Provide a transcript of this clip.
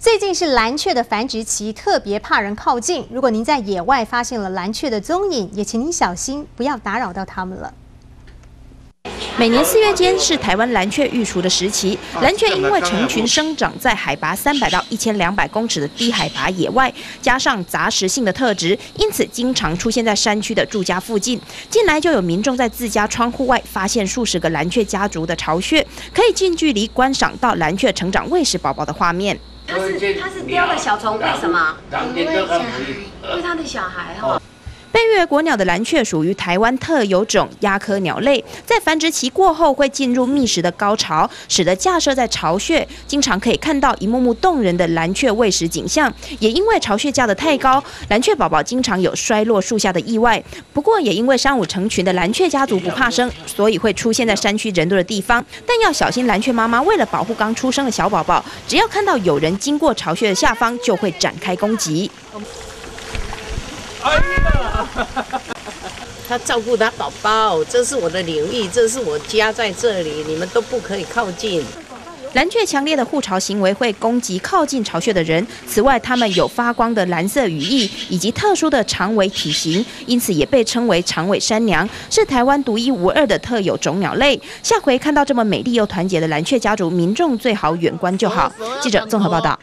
最近是蓝雀的繁殖期，特别怕人靠近。如果您在野外发现了蓝雀的踪影，也请您小心，不要打扰到它们了。 每年4月间是台湾蓝雀育雏的时期，蓝雀因为成群生长在海拔300到1200公尺的低海拔野外，加上杂食性的特质，因此经常出现在山区的住家附近。近来就有民众在自家窗户外发现数十个蓝雀家族的巢穴，可以近距离观赏到蓝雀成长喂食宝宝的画面。 它是叼了小虫，为什么？因为它的小孩哈。 被越国鸟的蓝雀属于台湾特有种鸦科鸟类，在繁殖期过后会进入觅食的高潮，使得架设在巢穴，经常可以看到一幕幕动人的蓝雀喂食景象。也因为巢穴架得太高，蓝雀宝宝经常有摔落树下的意外。不过也因为山舞成群的蓝雀家族不怕生，所以会出现在山区人多的地方。但要小心，蓝雀妈妈为了保护刚出生的小宝宝，只要看到有人经过巢穴的下方，就会展开攻击。 他照顾他宝宝，这是我的领域，这是我家在这里，你们都不可以靠近。蓝雀强烈的护巢行为会攻击靠近巢穴的人。此外，它们有发光的蓝色羽翼以及特殊的长尾体型，因此也被称为长尾山娘，是台湾独一无二的特有种鸟类。下回看到这么美丽又团结的蓝雀家族，民众最好远观就好。记者综合报道。